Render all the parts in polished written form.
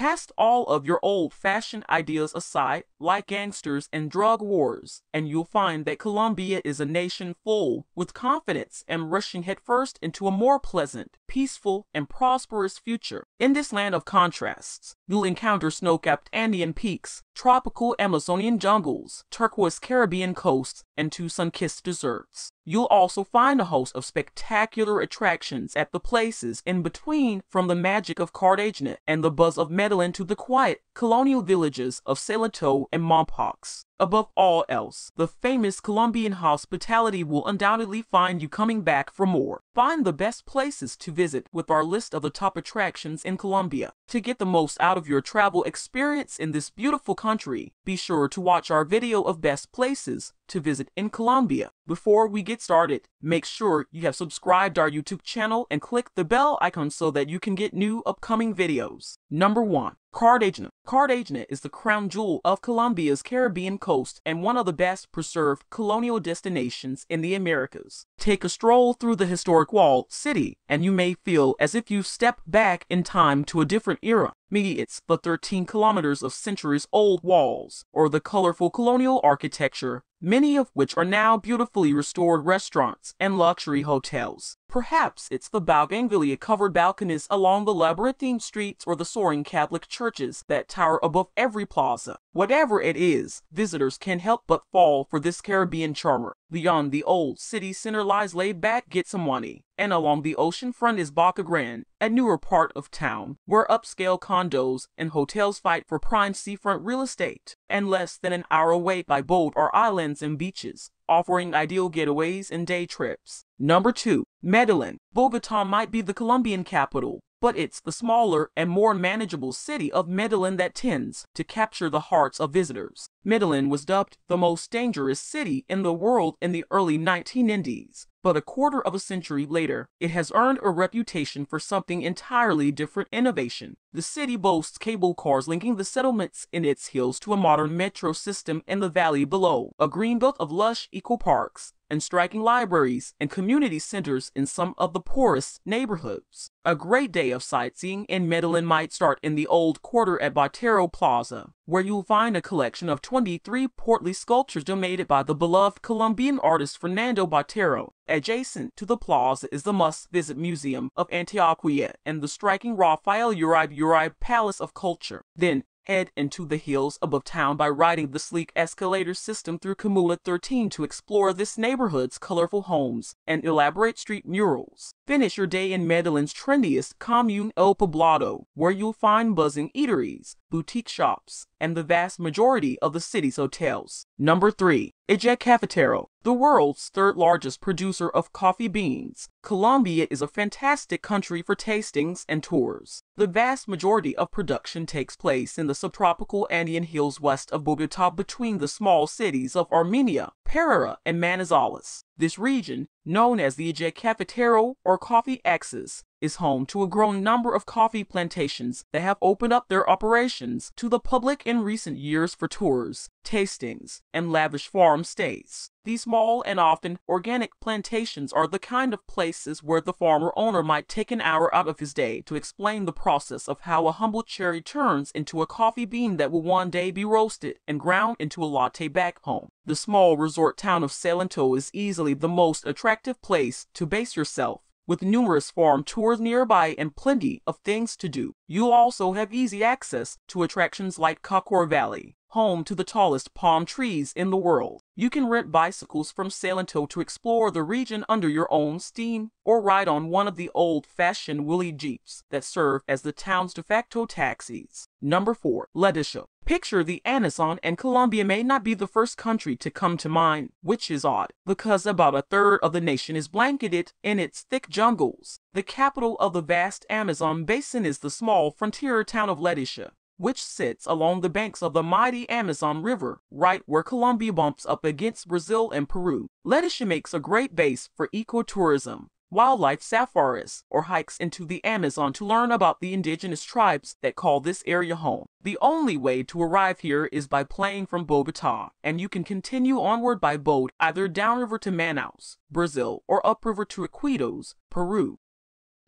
Cast all of your old-fashioned ideas aside, like gangsters and drug wars, and you'll find that Colombia is a nation full with confidence and rushing headfirst into a more pleasant, peaceful, and prosperous future. In this land of contrasts, you'll encounter snow-capped Andean peaks, tropical Amazonian jungles, turquoise Caribbean coasts, and two sun-kissed deserts. You'll also find a host of spectacular attractions at the places in between, from the magic of Cartagena and the buzz of Medellín to the quiet, colonial villages of Salento and Mompox. Above all else, the famous Colombian hospitality will undoubtedly find you coming back for more. Find the best places to visit with our list of the top attractions in Colombia. To get the most out of your travel experience in this beautiful country, be sure to watch our video of best places to visit in Colombia. Before we get started, make sure you have subscribed our YouTube channel and click the bell icon so that you can get new upcoming videos. Number 1. Cartagena. Cartagena is the crown jewel of Colombia's Caribbean coast and one of the best preserved colonial destinations in the Americas. Take a stroll through the historic walled city, and you may feel as if you've stepped back in time to a different era. Maybe it's the 13 kilometers of centuries-old walls, or the colorful colonial architecture, many of which are now beautifully restored restaurants and luxury hotels. Perhaps it's the bougainvillea-covered balconies along the labyrinthine streets or the soaring Catholic churches that tower above every plaza. Whatever it is, visitors can't help but fall for this Caribbean charmer. Beyond the old city center lies laid-back Getsemaní, and along the ocean front is Bocagrande, a newer part of town, where upscale condos and hotels fight for prime seafront real estate, and less than an hour away by boat are islands and beaches, offering ideal getaways and day trips. Number 2. Medellín. Bogotá might be the Colombian capital, but it's the smaller and more manageable city of Medellín that tends to capture the hearts of visitors. Medellín was dubbed the most dangerous city in the world in the early 1990s, but a quarter of a century later, it has earned a reputation for something entirely different: innovation. The city boasts cable cars linking the settlements in its hills to a modern metro system in the valley below, a greenbelt of lush eco-parks, and striking libraries and community centers in some of the poorest neighborhoods. A great day of sightseeing in Medellín might start in the old quarter at Botero Plaza, where you'll find a collection of 23 portly sculptures donated by the beloved Colombian artist Fernando Botero. Adjacent to the plaza is the must-visit Museum of Antioquia and the striking Rafael Uribe Palace of Culture. Then, head into the hills above town by riding the sleek escalator system through Camula 13 to explore this neighborhood's colorful homes and elaborate street murals. Finish your day in Medellin's trendiest commune, El Poblado, where you'll find buzzing eateries, boutique shops, and the vast majority of the city's hotels. Number 3. Eje Cafetero. The world's third largest producer of coffee beans, Colombia is a fantastic country for tastings and tours. The vast majority of production takes place in the subtropical Andean hills west of Bogotá, between the small cities of Armenia, Pereira, and Manizales. This region, known as the Eje Cafetero or Coffee Axis, is home to a growing number of coffee plantations that have opened up their operations to the public in recent years for tours, tastings, and lavish farm stays. These small and often organic plantations are the kind of places where the farmer owner might take an hour out of his day to explain the process of how a humble cherry turns into a coffee bean that will one day be roasted and ground into a latte back home. The small resort town of Salento is easily the most attractive place to base yourself, with numerous farm tours nearby and plenty of things to do. You'll also have easy access to attractions like Kakor Valley, home to the tallest palm trees in the world. You can rent bicycles from Salento to explore the region under your own steam, or ride on one of the old-fashioned wheelie jeeps that serve as the town's de facto taxis. Number 4. Leticia. Picture the Amazon, and Colombia may not be the first country to come to mind, which is odd, because about a third of the nation is blanketed in its thick jungles. The capital of the vast Amazon basin is the small frontier town of Leticia, which sits along the banks of the mighty Amazon River, right where Colombia bumps up against Brazil and Peru. Leticia makes a great base for ecotourism, wildlife safaris, or hikes into the Amazon to learn about the indigenous tribes that call this area home. The only way to arrive here is by plane from Bogotá, and you can continue onward by boat either downriver to Manaus, Brazil, or upriver to Iquitos, Peru.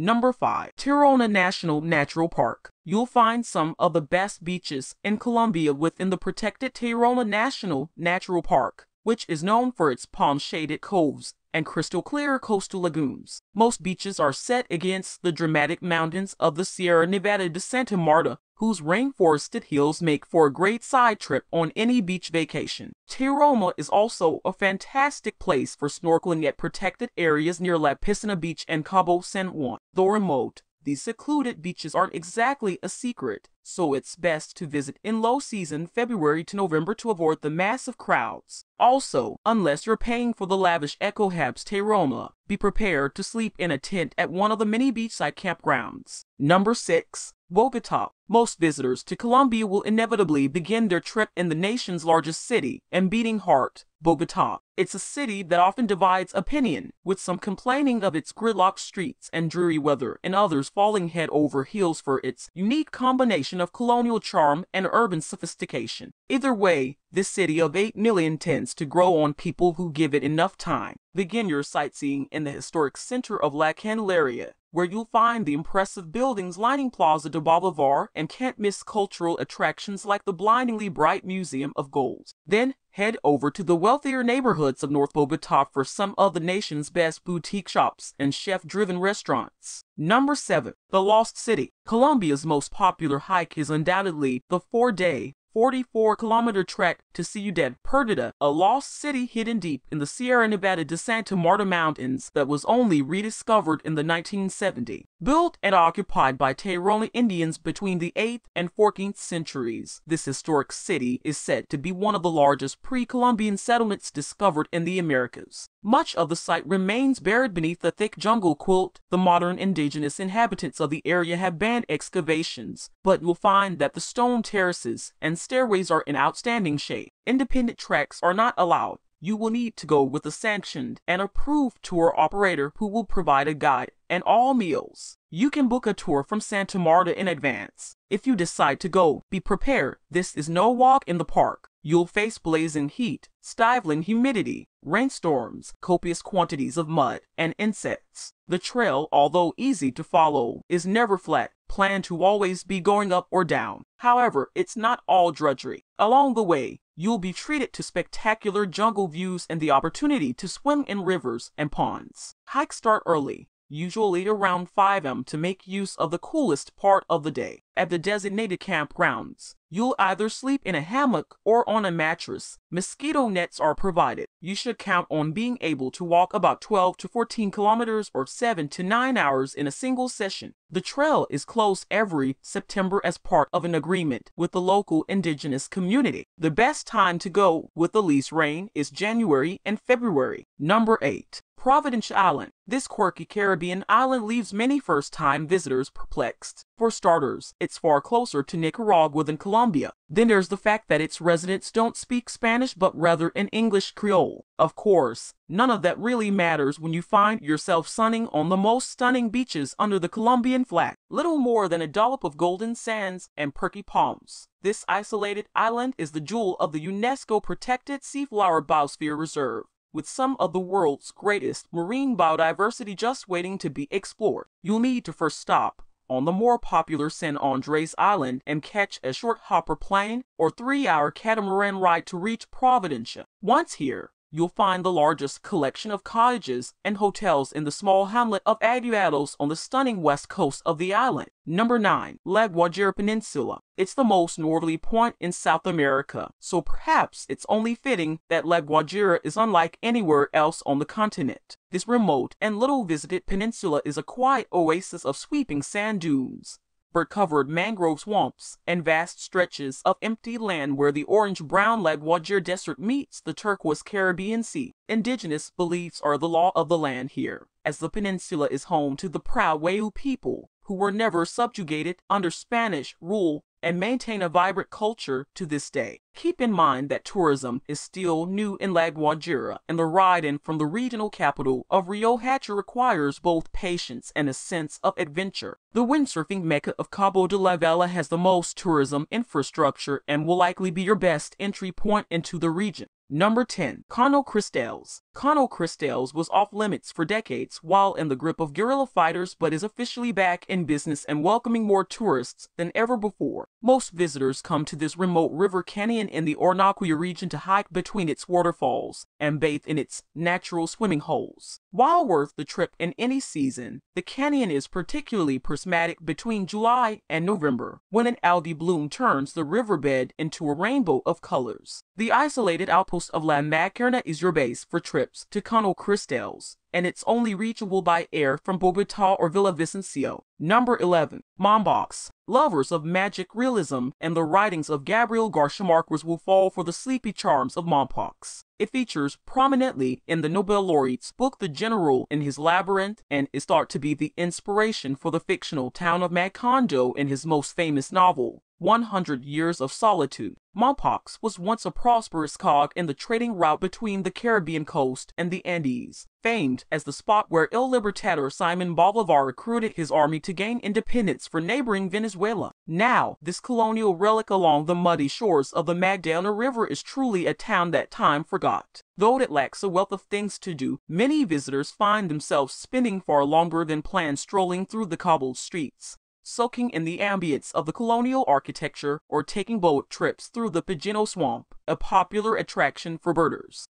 Number 5. Tayrona National Natural Park. you'll find some of the best beaches in Colombia within the protected Tayrona National Natural Park, which is known for its palm-shaded coves and crystal-clear coastal lagoons. Most beaches are set against the dramatic mountains of the Sierra Nevada de Santa Marta, whose rainforested hills make for a great side trip on any beach vacation. Tayrona is also a fantastic place for snorkeling at protected areas near La Piscina Beach and Cabo San Juan. Though remote, these secluded beaches aren't exactly a secret, so it's best to visit in low season February to November to avoid the massive crowds. Also, unless you're paying for the lavish Ecohabs Tayrona, be prepared to sleep in a tent at one of the many beachside campgrounds. Number 6. Bogotá. Most visitors to Colombia will inevitably begin their trip in the nation's largest city and beating heart, Bogotá. It's a city that often divides opinion, with some complaining of its gridlocked streets and dreary weather, and others falling head over heels for its unique combination of colonial charm and urban sophistication. Either way, this city of 8 million tends to grow on people who give it enough time. Begin your sightseeing in the historic center of La Candelaria, where you'll find the impressive buildings lining Plaza de Bolívar and can't miss cultural attractions like the blindingly bright Museum of Gold. Then, head over to the wealthier neighborhoods of North Bogotá for some of the nation's best boutique shops and chef-driven restaurants. Number 7. The Lost City. Colombia's most popular hike is undoubtedly the 4-day, 44-kilometer trek to Ciudad Perdida, a lost city hidden deep in the Sierra Nevada de Santa Marta Mountains that was only rediscovered in the 1970s. Built and occupied by Tayrona Indians between the 8th and 14th centuries, this historic city is said to be one of the largest pre-Columbian settlements discovered in the Americas. Much of the site remains buried beneath a thick jungle quilt. The modern indigenous inhabitants of the area have banned excavations, but you'll find that the stone terraces and stairways are in outstanding shape. Independent treks are not allowed. You will need to go with a sanctioned and approved tour operator who will provide a guide and all meals. You can book a tour from Santa Marta in advance. If you decide to go, be prepared. This is no walk in the park. You'll face blazing heat, stifling humidity, rainstorms, copious quantities of mud, and insects. The trail, although easy to follow, is never flat. Plan to always be going up or down. However, it's not all drudgery. Along the way, you'll be treated to spectacular jungle views and the opportunity to swim in rivers and ponds. Hikes start early, usually around 5 a.m. to make use of the coolest part of the day. At the designated campgrounds, you'll either sleep in a hammock or on a mattress. Mosquito nets are provided. You should count on being able to walk about 12 to 14 kilometers or 7 to 9 hours in a single session. The trail is closed every September as part of an agreement with the local indigenous community. The best time to go with the least rain is January and February. Number 8. Providencia Island. This quirky Caribbean island leaves many first-time visitors perplexed. For starters, it's far closer to Nicaragua than Colombia. Then there's the fact that its residents don't speak Spanish but rather an English Creole. Of course, none of that really matters when you find yourself sunning on the most stunning beaches under the Colombian flag. Little more than a dollop of golden sands and perky palms, this isolated island is the jewel of the UNESCO Protected Seaflower Biosphere Reserve, with some of the world's greatest marine biodiversity just waiting to be explored. You'll need to first stop on the more popular San Andres Island and catch a short hopper plane or 3-hour catamaran ride to reach Providencia. Once here, you'll find the largest collection of cottages and hotels in the small hamlet of Aguados on the stunning west coast of the island. Number 9. La Guajira Peninsula. It's the most northerly point in South America, so perhaps it's only fitting that La Guajira is unlike anywhere else on the continent. This remote and little-visited peninsula is a quiet oasis of sweeping sand dunes, bird-covered mangrove swamps, and vast stretches of empty land where the orange-brown La Guajira Desert meets the turquoise Caribbean Sea. Indigenous beliefs are the law of the land here, as the peninsula is home to the proud Wayuu people, who were never subjugated under Spanish rule and maintain a vibrant culture to this day. Keep in mind that tourism is still new in La Guajira, and the ride-in from the regional capital of Riohacha requires both patience and a sense of adventure. The windsurfing mecca of Cabo de la Vela has the most tourism infrastructure and will likely be your best entry point into the region. Number 10. Caño Cristales. Caño Cristales was off-limits for decades while in the grip of guerrilla fighters, but is officially back in business and welcoming more tourists than ever before. Most visitors come to this remote river canyon in the Orinoquia region to hike between its waterfalls and bathe in its natural swimming holes. While worth the trip in any season, the canyon is particularly prismatic between July and November, when an algae bloom turns the riverbed into a rainbow of colors. The isolated outpost of La Macarena is your base for trips to Caño Cristales, and it's only reachable by air from Bogotá or Villavicencio. Number 11. Mompox. Lovers of magic realism and the writings of Gabriel García Márquez will fall for the sleepy charms of Mompox. It features prominently in the Nobel laureate's book The General in His Labyrinth, and is thought to be the inspiration for the fictional town of Macondo in his most famous novel, 100 Years of Solitude. Mompox was once a prosperous cog in the trading route between the Caribbean coast and the Andes, famed as the spot where Il Libertador Simon Bolivar recruited his army to gain independence for neighboring Venezuela. Now, this colonial relic along the muddy shores of the Magdalena River is truly a town that time forgot. Though it lacks a wealth of things to do, many visitors find themselves spending far longer than planned strolling through the cobbled streets, soaking in the ambience of the colonial architecture, or taking boat trips through the Pagano Swamp, a popular attraction for birders.